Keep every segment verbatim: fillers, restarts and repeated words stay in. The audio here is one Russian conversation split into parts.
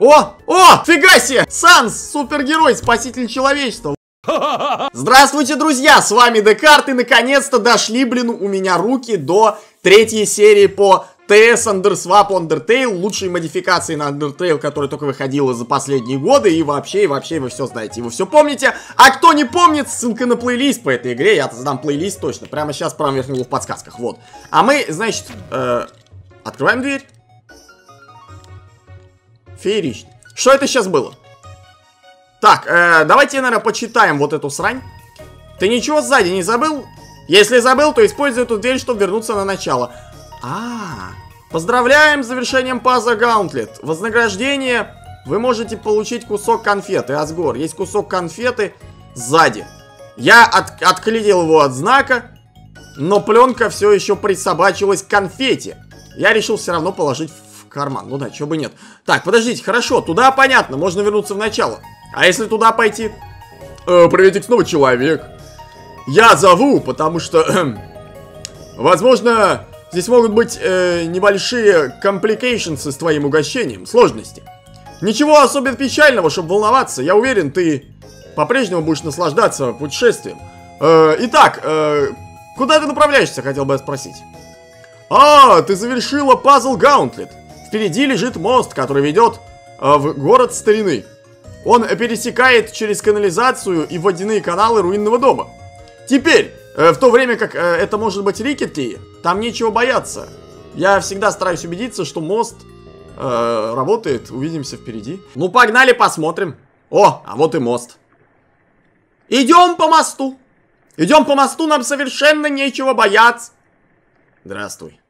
О! О! Фига себе! Санс, супергерой, спаситель человечества. Здравствуйте, друзья! С вами Декарт, и наконец-то дошли, блин, у меня руки до третьей серии по ти эс Underswap Undertale, лучшие модификации на Undertale, которая только выходила за последние годы, и вообще, и вообще, вы все знаете, вы все помните. А кто не помнит, ссылка на плейлист по этой игре, я задам плейлист точно, прямо сейчас в правом верхнем углу в подсказках, вот. А мы, значит, э, открываем дверь. Феерично. Что это сейчас было? Так, э, давайте, наверное, почитаем вот эту срань. Ты ничего сзади не забыл? Если забыл, то используй эту дверь, чтобы вернуться на начало. А, поздравляем с завершением паза Gauntlet. Вознаграждение вы можете получить кусок конфеты. Асгор, есть кусок конфеты сзади. Я от, отклеил его от знака, но пленка все еще присобачилась к конфете. Я решил все равно положить в карман. Ну да, чего бы нет. Так, подождите, хорошо, туда понятно, можно вернуться в начало. А если туда пойти? Э, приветик снова, человек. Я зову, потому что... Э, возможно... Здесь могут быть э, небольшие компликейшнсы с твоим угощением, сложности. Ничего особенно печального, чтобы волноваться. Я уверен, ты по-прежнему будешь наслаждаться путешествием. Э, итак, э, куда ты направляешься, хотел бы я спросить. А, ты завершила пазл Gauntlet. Впереди лежит мост, который ведет э, в город старины. Он пересекает через канализацию и водяные каналы руинного дома. Теперь... В то время как э, это может быть Рикетли, там нечего бояться. Я всегда стараюсь убедиться, что мост э, работает. Увидимся впереди. Ну, погнали, посмотрим. О, а вот и мост. Идем по мосту. Идем по мосту, нам совершенно нечего бояться. Здравствуй.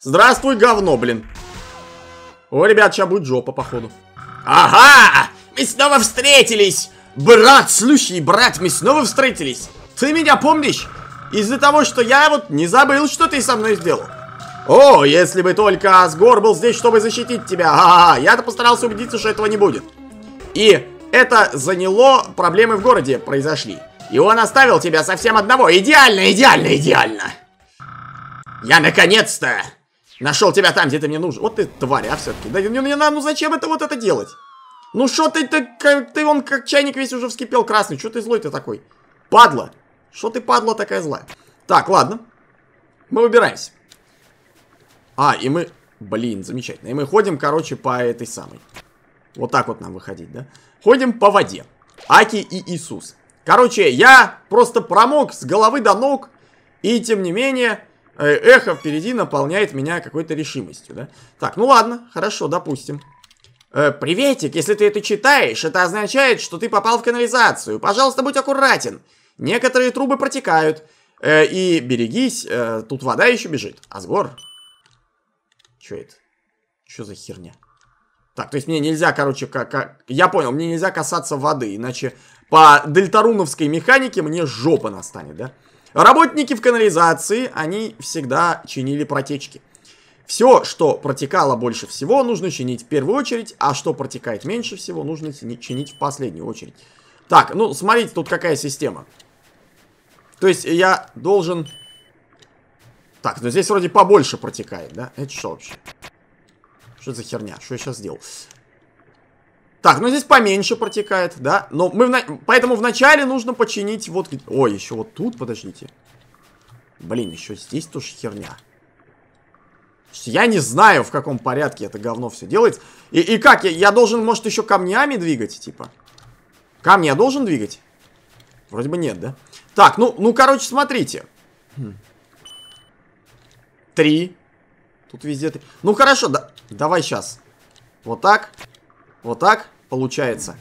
Здравствуй, говно, блин. О, ребят, сейчас будет жопа, походу. Ага, мы снова встретились. Брат, слушай, брат, мы снова встретились. Ты меня помнишь? Из-за того, что я вот не забыл, что ты со мной сделал. О, если бы только Асгор был здесь, чтобы защитить тебя. Ага, я-то постарался убедиться, что этого не будет. И это заняло, проблемы в городе произошли. И он оставил тебя совсем одного. Идеально, идеально, идеально. Я наконец-то нашел тебя там, где ты мне нужен. Вот ты тварь, а все-таки. Да, ну, ну зачем это вот это делать? Ну что ты, ты, ты, он как чайник весь уже вскипел красный. Что ты злой-то такой? Падла. Что ты, падла, такая злая? Так, ладно. Мы выбираемся. А, и мы... Блин, замечательно. И мы ходим, короче, по этой самой. Вот так вот нам выходить, да? Ходим по воде. Аки и Иисус. Короче, я просто промок с головы до ног. И, тем не менее, эхо впереди наполняет меня какой-то решимостью, да? Так, ну ладно. Хорошо, допустим. Э, приветик, если ты это читаешь, это означает, что ты попал в канализацию. Пожалуйста, будь аккуратен. Некоторые трубы протекают. Э, и берегись, э, тут вода еще бежит. Асгор. Че это? Че за херня? Так, то есть мне нельзя, короче, как, как... Я понял, мне нельзя касаться воды, иначе по дельтаруновской механике мне жопа настанет, да? Работники в канализации, они всегда чинили протечки. Все, что протекало больше всего, нужно чинить в первую очередь, а что протекает меньше всего, нужно чинить в последнюю очередь. Так, ну, смотрите, тут какая система. То есть я должен... Так, ну здесь вроде побольше протекает, да? Это что вообще? Что за херня? Что я сейчас сделал? Так, ну здесь поменьше протекает, да? Но мы... В... Поэтому вначале нужно починить вот... Ой, еще вот тут, подождите. Блин, еще здесь тоже херня. Я не знаю, в каком порядке это говно все делается. И, и как? Я, я должен, может, еще камнями двигать, типа? Камни я должен двигать? Вроде бы нет, да? Так, ну, ну, короче, смотрите. Три. Тут везде три. Ну, хорошо, да. Давай сейчас. Вот так. Вот так получается.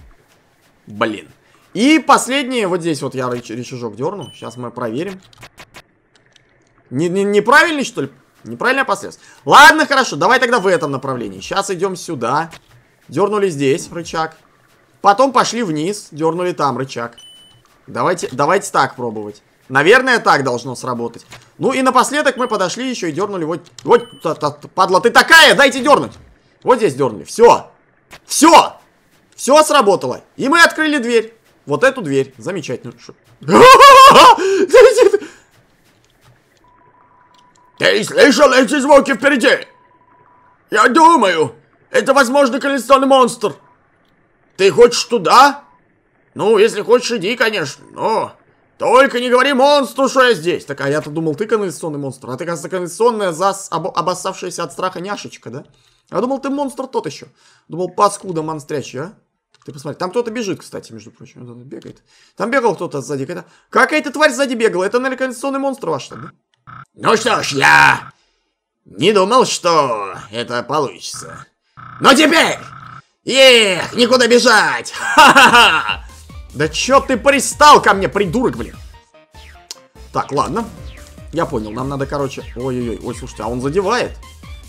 Блин. И последнее. Вот здесь вот я рычажок дерну. Сейчас мы проверим. Не, не, неправильный, что ли? Неправильное последствие. Ладно, хорошо. Давай тогда в этом направлении. Сейчас идем сюда. Дернули здесь рычаг. Потом пошли вниз, дернули там рычаг. Давайте, давайте так пробовать. Наверное, так должно сработать. Ну и напоследок мы подошли еще и дернули вот... Вот, та, та, та, падла, ты такая! Дайте дернуть! Вот здесь дернули. Все! Все! Все сработало. И мы открыли дверь. Вот эту дверь. Замечательно. Ты слышал эти звуки впереди? Я думаю, Это, возможно, коллекционный монстр. Ты хочешь туда? Ну, если хочешь, иди, конечно. Но только не говори монстру, что я здесь. Так, а я-то думал, ты коллекционный монстр. А ты, кажется, коллекционная, зас... Об... обоссавшаяся от страха няшечка, да? Я думал, ты монстр тот еще. Думал, паскуда монстрячья, а? Ты посмотри, там кто-то бежит, кстати, между прочим. Вот он бегает. Там бегал кто-то сзади. Это... Какая-то тварь сзади бегала. Это, наверное, коллекционный монстр ваш, да? Ну что ж, я не думал, что это получится. Но теперь! Эх, никуда бежать! Ха-ха-ха! Да чё ты пристал ко мне, придурок, блин? Так, ладно. Я понял, нам надо, короче... Ой-ой-ой, ой, слушайте, а он задевает.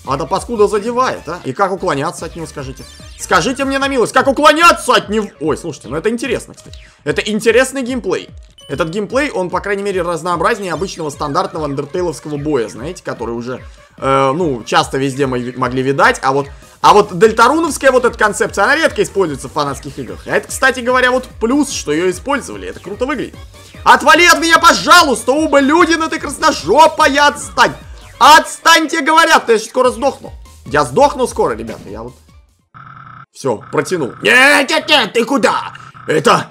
А да паскуда задевает, а? И как уклоняться от него, скажите? Скажите мне на милость, как уклоняться от него? Ой, слушайте, ну это интересно, кстати. Это интересный геймплей. Этот геймплей, он, по крайней мере, разнообразнее обычного стандартного андертейловского боя, знаете, который уже, э, ну, часто везде мы могли видать. А вот, а вот дельтаруновская вот эта концепция, она редко используется в фанатских играх. А это, кстати говоря, вот плюс, что ее использовали. Это круто выглядит. Отвали от меня, пожалуйста, ублюдина ты красножопая, отстань! Отстаньте, говорят, ты скоро сдохну. Я сдохну скоро, ребята, я вот... Все, протянул. Нет, нет, нет, ты куда? Это...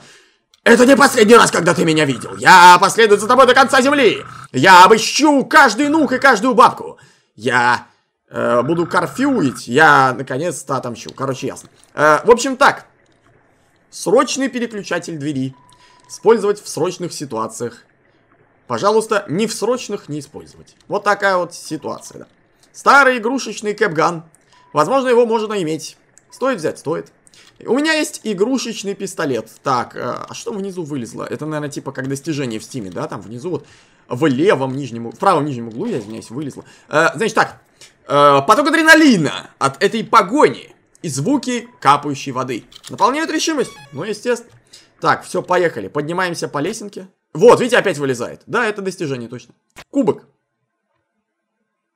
Это не последний раз, когда ты меня видел. Я последую за тобой до конца земли. Я обыщу каждый нук и каждую бабку. Я э, буду карфюить. Я, наконец-то, отомщу. Короче, ясно. Э, в общем, так. Срочный переключатель двери. Использовать в срочных ситуациях. Пожалуйста, ни в срочных не использовать. Вот такая вот ситуация, да. Старый игрушечный кэпган. Возможно, его можно иметь. Стоит взять, стоит. У меня есть игрушечный пистолет. Так, а что внизу вылезло? Это, наверное, типа как достижение в стиме, да? Там внизу вот в левом нижнем, в правом нижнем углу, я извиняюсь, вылезло. А, значит так, а, поток адреналина от этой погони и звуки капающей воды. Наполняют решимость? Ну, естественно. Так, все, поехали. Поднимаемся по лесенке. Вот, видите, опять вылезает. Да, это достижение, точно. Кубок.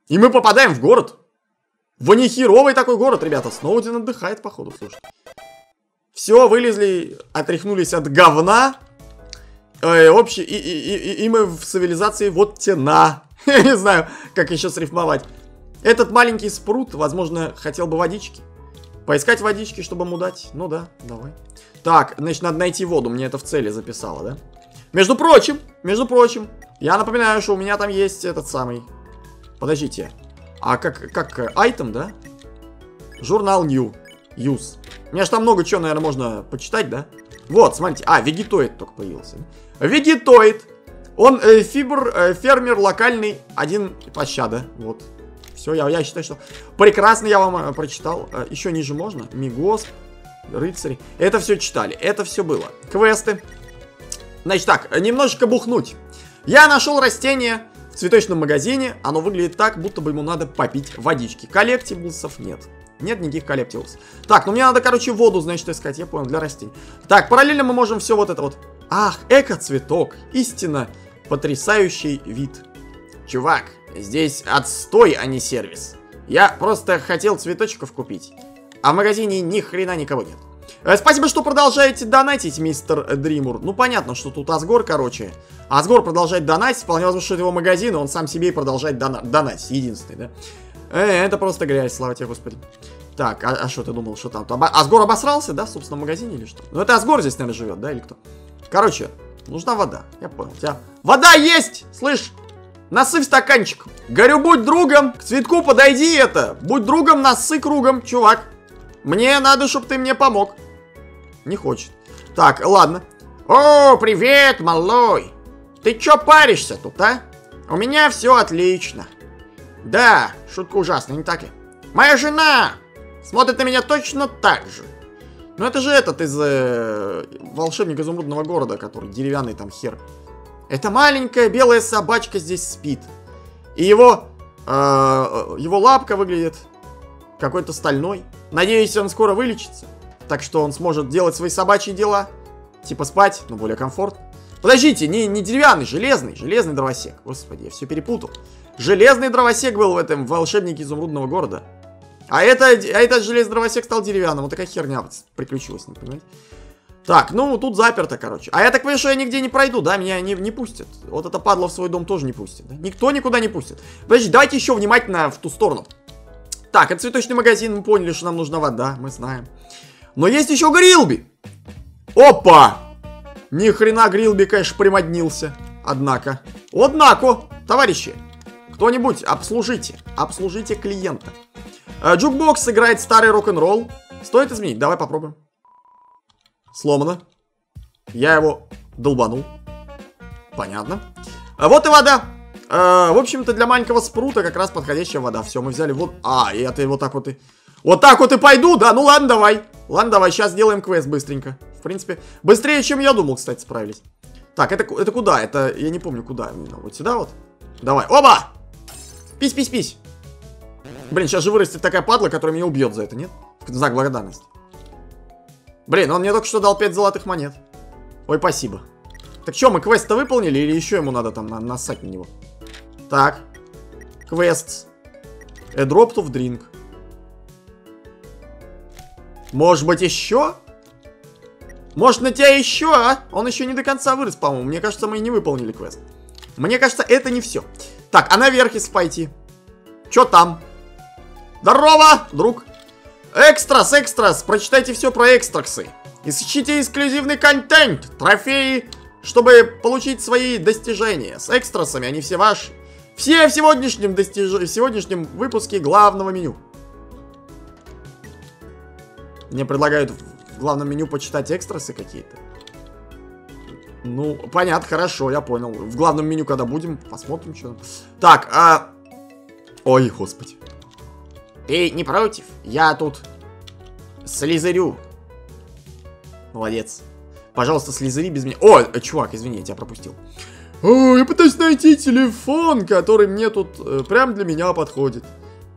И мы попадаем в город. В нехеровый такой город, ребята. Сноудин отдыхает, походу, слушайте. Все, вылезли, отряхнулись от говна. Э, общий, и, и, и, и мы в цивилизации вот тена. Я не знаю, как еще срифмовать. Этот маленький спрут, возможно, хотел бы водички. Поискать водички, чтобы ему дать. Ну да, давай. Так, значит, надо найти воду. Мне это в цели записало, да? Между прочим, между прочим, я напоминаю, что у меня там есть этот самый... Подождите. А как, как айтем, да? Журнал New Use. У меня же там много чего, наверное, можно почитать, да? Вот, смотрите. А, Вегетоид только появился. Вегетоид. Он э, фибр, э, фермер локальный, один пощада. Вот. Все, я, я считаю, что... Прекрасно я вам э, прочитал. Э, еще ниже можно. Мигос, рыцарь. Это все читали. Это все было. Квесты. Значит так, немножечко бухнуть. Я нашел растение в цветочном магазине. Оно выглядит так, будто бы ему надо попить водички. Коллектиблсов нет. Нет никаких коллектиблсов. Так, ну мне надо, короче, воду, значит, искать. Я понял, для растений. Так, параллельно мы можем все вот это вот. Ах, эко-цветок. Истинно потрясающий вид. Чувак, здесь отстой, а не сервис. Я просто хотел цветочков купить. А в магазине ни хрена никого нет. Спасибо, что продолжаете донатить, мистер Дримур. Ну, понятно, что тут Асгор, короче. Асгор продолжает донатить. Вполне возможно, что это его магазин, и он сам себе и продолжает дона донатить. Единственный, да? Э, это просто грязь, слава тебе, господи. Так, а что а ты думал, что там? Оба Асгор обосрался, да, в собственном магазине или что? Ну, это Асгор здесь, наверное, живет, да, или кто? Короче, нужна вода. Я понял. Тебя... Вода есть! Слышь, насыпь стаканчик. Горю, будь другом. К цветку подойди это. Будь другом, насы кругом, чувак. Мне надо, чтобы ты мне помог. Не хочет. Так, ладно. О, привет, малой. Ты чё паришься тут, а? У меня все отлично. Да, шутка ужасная, не так ли? Моя жена смотрит на меня точно так же. Ну это же этот из э, волшебника изумрудного города, который деревянный там хер. Эта маленькая белая собачка здесь спит. И его, э, его лапка выглядит какой-то стальной. Надеюсь, он скоро вылечится. Так что он сможет делать свои собачьи дела. Типа спать, но более комфортно. Подождите, не, не деревянный, железный. Железный дровосек. Господи, я все перепутал. Железный дровосек был в этом волшебнике изумрудного города. А, это, а этот железный дровосек стал деревянным. Вот такая херня вот приключилась, не понимаете? Так, ну тут заперто, короче. А я так понимаю, что я нигде не пройду, да? Меня не, не пустят. Вот это падла в свой дом тоже не пустит. Да? Никто никуда не пустит. Подождите, давайте еще внимательно в ту сторону. Так, это цветочный магазин, мы поняли, что нам нужна вода, мы знаем. Но есть еще Гриллби. Опа! Ни хрена Гриллби, конечно, примоднился. Однако. Однако, товарищи, кто-нибудь обслужите. Обслужите клиента. Джукбокс играет старый рок-н-ролл. Стоит изменить, давай попробуем. Сломано. Я его долбанул. Понятно. Вот и вода. В общем-то, для маленького спрута как раз подходящая вода. Все, мы взяли вот... А, и это вот так вот и... Вот так вот и пойду, да? Ну ладно, давай. Ладно, давай, сейчас сделаем квест быстренько. В принципе, быстрее, чем я думал, кстати, справились. Так, это, это куда? Это... Я не помню, куда. Вот сюда вот. Давай. Оба! Пись-пись-пись. Блин, сейчас же вырастет такая падла, которая меня убьет за это, нет? Знак благодарности. Блин, он мне только что дал пять золотых монет. Ой, спасибо. Так что, мы квест-то выполнили или еще ему надо там нассать на него? Так. Квест. A drop to drink. Может быть, еще? Может, на тебя еще, а? Он еще не до конца вырос, по-моему. Мне кажется, мы и не выполнили квест. Мне кажется, это не все. Так, а наверх если пойти. Че там? Здорово, друг. Экстрас, экстрас. Прочитайте все про экстраксы. Ищите эксклюзивный контент. Трофеи, чтобы получить свои достижения. С экстрасами они все ваши. Все в сегодняшнем, достиж... в сегодняшнем выпуске главного меню. Мне предлагают в главном меню почитать экстрасы какие-то. Ну, понятно, хорошо, я понял. В главном меню, когда будем, посмотрим, что там. Так, а... Ой, господи. Ты не против? Я тут слизерю. Молодец. Пожалуйста, слизери без меня. О, чувак, извини, я тебя пропустил. О, я пытаюсь найти телефон, который мне тут э, прям для меня подходит.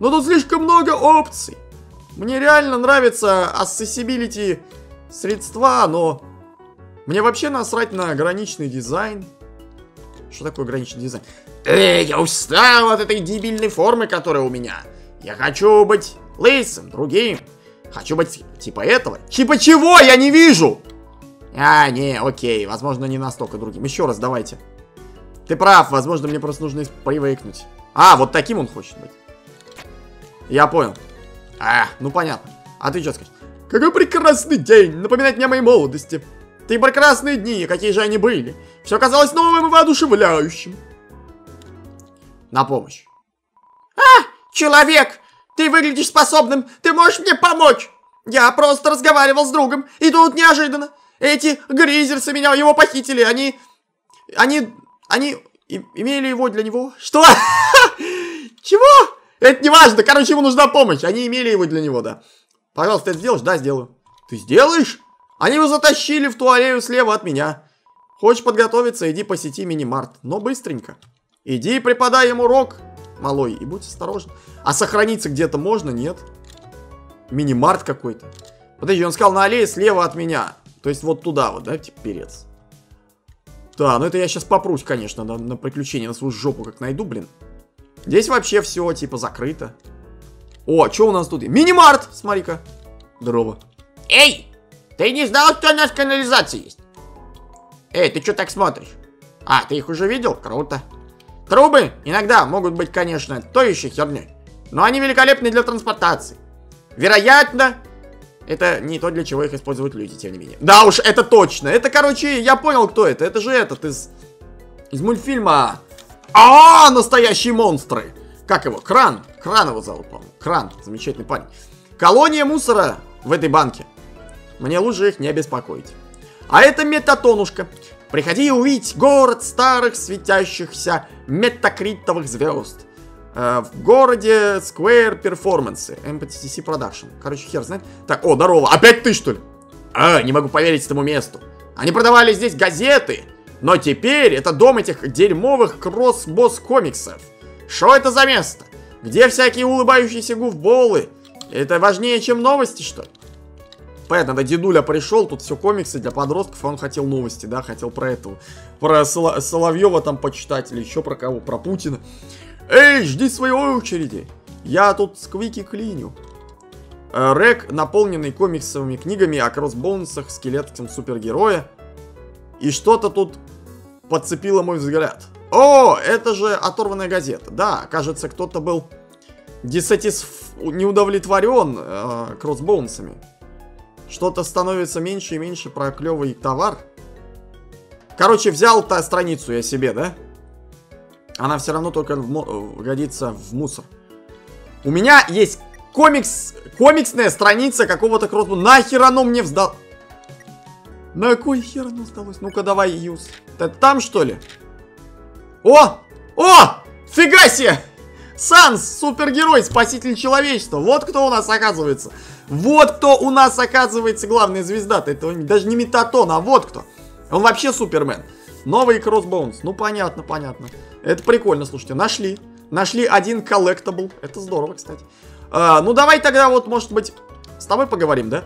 Но тут слишком много опций. Мне реально нравится accessibility средства, но мне вообще насрать на граничный дизайн. Что такое граничный дизайн? Эй, я устал от этой дебильной формы, которая у меня. Я хочу быть лысым, другим. Хочу быть типа этого. Типа чего? Я не вижу! А, не, окей, возможно, не настолько другим. Еще раз, давайте. Ты прав, возможно, мне просто нужно привыкнуть. А, вот таким он хочет быть. Я понял. А, ну понятно. А ты что скажешь? Какой прекрасный день! Напоминает мне о моей молодости. Ты прекрасные дни, какие же они были. Все казалось новым и воодушевляющим. На помощь. А, человек! Ты выглядишь способным! Ты можешь мне помочь! Я просто разговаривал с другом, и тут неожиданно. Эти гризерсы меня его похитили. Они... Они... Они и, имели его для него. Что? Чего? Это не важно. Короче, ему нужна помощь. Они имели его для него, да. Пожалуйста, ты это сделаешь? Да, сделаю. Ты сделаешь? Они его затащили в ту аллею слева от меня. Хочешь подготовиться? Иди посети мини-март. Но быстренько. Иди преподай ему урок, малой. И будь осторожен. А сохраниться где-то можно? Нет. Мини-март какой-то. Подожди, он сказал на аллее слева от меня. То есть вот туда вот, да, типа перец. Да, ну это я сейчас попрусь, конечно, на, на приключения, на свою жопу как найду, блин. Здесь вообще все, типа, закрыто. О, что у нас тут? Мини-март, смотри-ка. Здорово. Эй, ты не знал, что у нас канализация есть? Эй, ты что так смотришь? А, ты их уже видел? Круто. Трубы иногда могут быть, конечно, той еще херней. Но они великолепны для транспортации. Вероятно... Это не то, для чего их используют люди, тем не менее. Да уж, это точно. Это, короче, я понял, кто это. Это же этот из... Из мультфильма... А, настоящие монстры! Как его? Кран. Кран его зовут, по-моему. Кран. Замечательный парень. Колония мусора в этой банке. Мне лучше их не беспокоить. А это Метатонушка. Приходи и увидеть город старых светящихся метакритовых звезд. В городе Square Performance эм пи ти си Production. Короче, хер знает. Так, о, здорово. Опять ты, что ли? А, не могу поверить этому месту. Они продавали здесь газеты. Но теперь это дом этих дерьмовых кросс-босс комиксов. Что это за место? Где всякие улыбающиеся гуфболы? Это важнее, чем новости, что ли? Понятно, да, дедуля пришел, тут все комиксы для подростков, а он хотел новости, да, хотел про этого. Про Соло- Соловьева там почитать или еще про кого, про Путина. Эй, жди своей очереди. Я тут сквики клиню. Рэк, наполненный комиксовыми книгами о кроссбонсах, скелетом супергероя. И что-то тут подцепило мой взгляд. О, это же оторванная газета. Да, кажется, кто-то был Десатисф... не удовлетворен э, кроссбоунсами. Что-то становится меньше и меньше про клевый товар. Короче, взял та страницу я себе, да? Она все равно только в годится в мусор. У меня есть комикс... комиксная страница какого-то кроссбоун. Нахер оно мне вздал... На кой хер оно сдалось? Ну-ка, давай, юз. Это там, что ли? О! О! Фига себе! Санс, супергерой, спаситель человечества. Вот кто у нас оказывается. Вот кто у нас оказывается главная звезда-то. Это даже не Метатон, а вот кто. Он вообще Супермен. Новый Crossbones. Ну, понятно, понятно. Это прикольно, слушайте. Нашли. Нашли один коллектабл. Это здорово, кстати. А, ну, давай тогда вот, может быть, с тобой поговорим, да?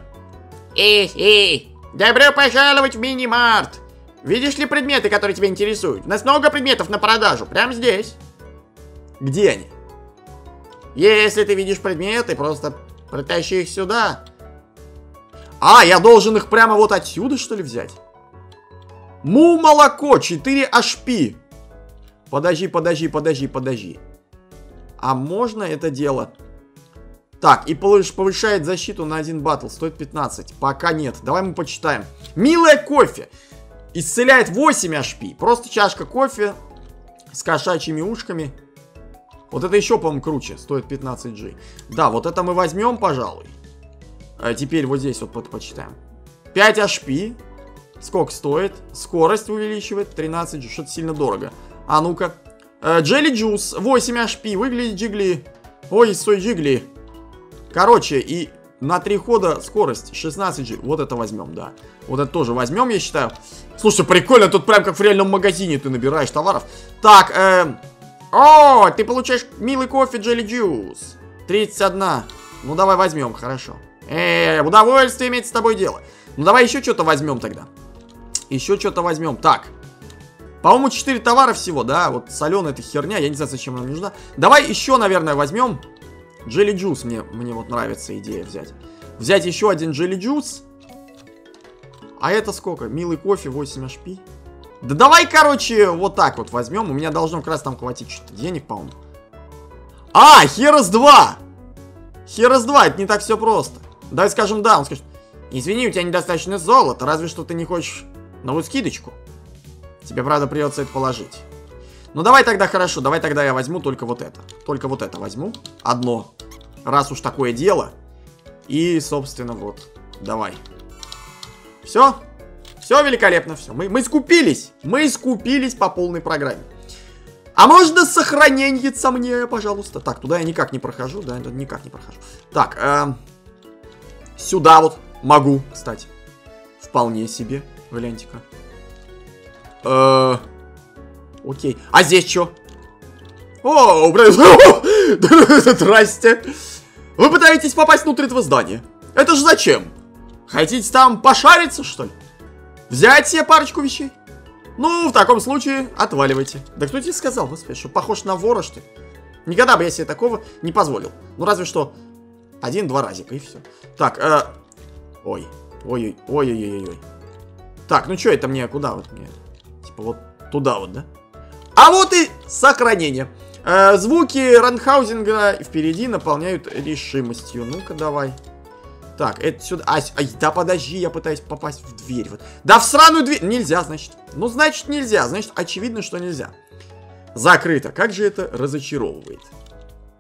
Эй, эй. Добро пожаловать в мини-март. Видишь ли предметы, которые тебя интересуют? У нас много предметов на продажу. Прямо здесь. Где они? Если ты видишь предметы, просто притащи их сюда. А, я должен их прямо вот отсюда, что ли, взять? Му-молоко, четыре эйч пи. Подожди, подожди, подожди, подожди. А можно это дело? Так, и повышает защиту на один батл. Стоит пятнадцать. Пока нет. Давай мы почитаем. Милое кофе. Исцеляет восемь эйч пи. Просто чашка кофе с кошачьими ушками. Вот это еще, по-моему, круче. Стоит пятнадцать джи. Да, вот это мы возьмем, пожалуй. А теперь вот здесь вот почитаем. пять эйч пи. Сколько стоит? Скорость увеличивает. тринадцать джи. Что-то сильно дорого. А ну-ка. Джелли джус. восемь эйч пи. Выглядит джигли. Ой, сой джигли. Короче, и на три хода скорость шестнадцать джи. Вот это возьмем, да. Вот это тоже возьмем, я считаю. Слушай, прикольно. Тут прям как в реальном магазине ты набираешь товаров. Так, эм... О, ты получаешь милый кофе Jelly Juice. тридцать один. Ну, давай возьмем, хорошо. Эээ, удовольствие иметь с тобой дело. Ну, давай еще что-то возьмем тогда. Еще что-то возьмем. Так. По-моему, четыре товара всего, да? Вот соленая эта херня. Я не знаю, зачем нам нужна. Давай еще, наверное, возьмем Jelly Juice. Мне, мне вот нравится идея взять. Взять еще один Jelly Juice. А это сколько? Милый кофе, восемь эйч пи. Да давай, короче, вот так вот возьмем. У меня должно как раз там хватить что-то денег, по-моему. А, Heroes два! Heroes два, это не так все просто. Давай скажем да, он скажет. Извини, у тебя недостаточно золота, разве что ты не хочешь новую скидочку. Тебе, правда, придется это положить. Ну давай тогда, хорошо, давай тогда я возьму только вот это. Только вот это возьму. Одно. Раз уж такое дело. И, собственно, вот. Давай. Все? Все великолепно, все. Мы, мы скупились. Мы скупились по полной программе. А можно сохраненьица мне, пожалуйста? Так, туда я никак не прохожу. Да, никак не прохожу. Так, э, сюда вот могу, кстати. Вполне себе. Гляньте-ка. Э, окей. А здесь что? О, блядь. Здрасте. Вы пытаетесь попасть внутрь этого здания. Это же зачем? Хотите там пошариться, что ли? Взять себе парочку вещей? Ну, в таком случае, отваливайте. Да кто тебе сказал, господи, что похож на вора, что ли? Никогда бы я себе такого не позволил. Ну, разве что один-два разика, и все. Так, э... Ой. Ой-ой-ой-ой-ой-ой. Так, ну что это мне? Куда вот мне? Типа вот туда вот, да? А вот и сохранение. Э, звуки ранхаузинга впереди наполняют решимостью. Ну-ка, давай. Так, это сюда... А, ай, да подожди, я пытаюсь попасть в дверь. Вот. Да в сраную дверь! Нельзя, значит. Ну, значит, нельзя. Значит, очевидно, что нельзя. Закрыто. Как же это разочаровывает.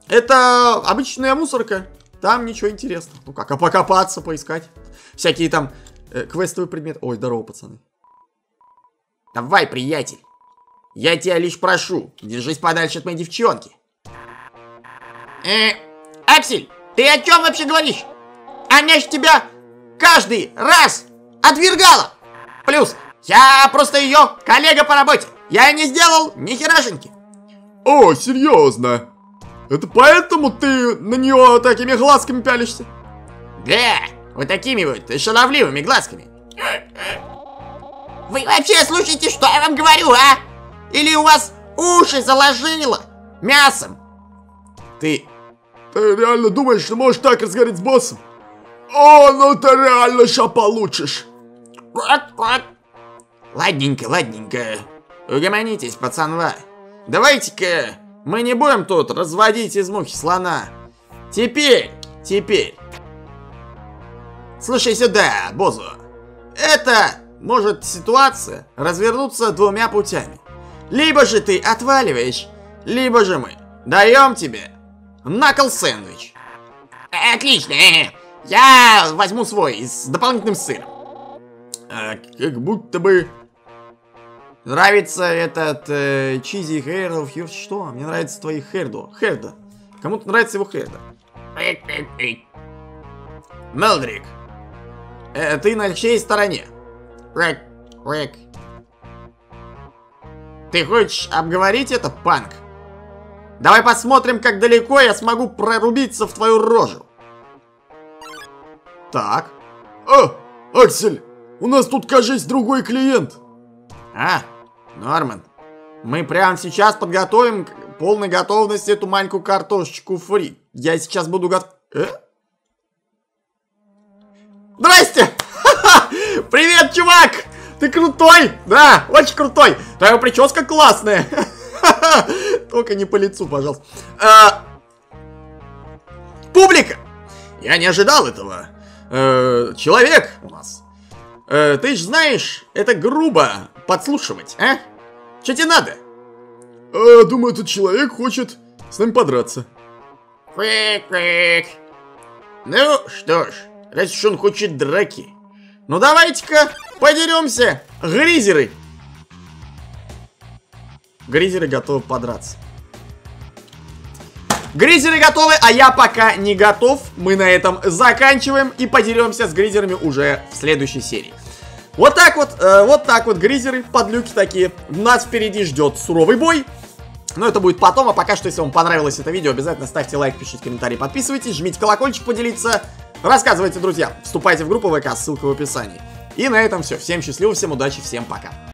Это обычная мусорка. Там ничего интересного. Ну как, а покопаться, поискать. Всякие там э, квестовые предметы. Ой, здорово, пацаны. Давай, приятель. Я тебя лишь прошу. Держись подальше от моей девчонки. Э, Аксель, ты о чем вообще говоришь? Она ж тебя каждый раз отвергала. Плюс, я просто ее коллега по работе. Я не сделал ни херашеньки. О, серьезно? Это поэтому ты на нее такими глазками пялишься? Да, вот такими вот шаловливыми глазками. Вы вообще слушаете, что я вам говорю, а? Или у вас уши заложило мясом? Ты... Ты реально думаешь, что можешь так разговаривать с боссом? О, ну ты реально ща получишь. Ладненько, ладненько. Угомонитесь, пацанва. Давайте-ка мы не будем тут разводить из мухи слона. Теперь, теперь. Слушай сюда, Бозу. Это может ситуация развернуться двумя путями. Либо же ты отваливаешь, либо же мы даем тебе накл-сэндвич. Отлично. Я возьму свой с дополнительным сыром. А, как будто бы... Нравится этот э, Чизи Хердл Хьюз. Что? Мне нравится твои Хердо. Херда. Кому-то нравится его Херда. Мелдрик. Э, ты на чьей стороне? Рэк, рэк. Ты хочешь обговорить это, панк? Давай посмотрим, как далеко я смогу прорубиться в твою рожу. Так. О, Аксель, у нас тут, кажись, другой клиент. А, Норман, мы прямо сейчас подготовим к полной готовности эту маленькую картошечку фри. Я сейчас буду готов... Э? Здрасте! Привет, чувак! Ты крутой! Да, очень крутой! Твоя прическа классная! Только не по лицу, пожалуйста. А... Публика! Я не ожидал этого. А... Человек у нас. А... Ты же знаешь, это грубо подслушивать, а? Что тебе надо? А, думаю, этот человек хочет с нами подраться. Квик-квик. Ну что ж, раз уж он хочет драки, ну давайте-ка подеремся, гризеры. Гризеры готовы подраться. Гризеры готовы, а я пока не готов. Мы на этом заканчиваем и подеремся с гризерами уже в следующей серии. Вот так вот, э, вот так вот, гризеры, подлюки такие. Нас впереди ждет суровый бой. Но это будет потом, а пока что, если вам понравилось это видео, обязательно ставьте лайк, пишите комментарии, подписывайтесь, жмите колокольчик, поделиться, рассказывайте друзьям, вступайте в группу ВК, ссылка в описании. И на этом все. Всем счастливо, всем удачи, всем пока.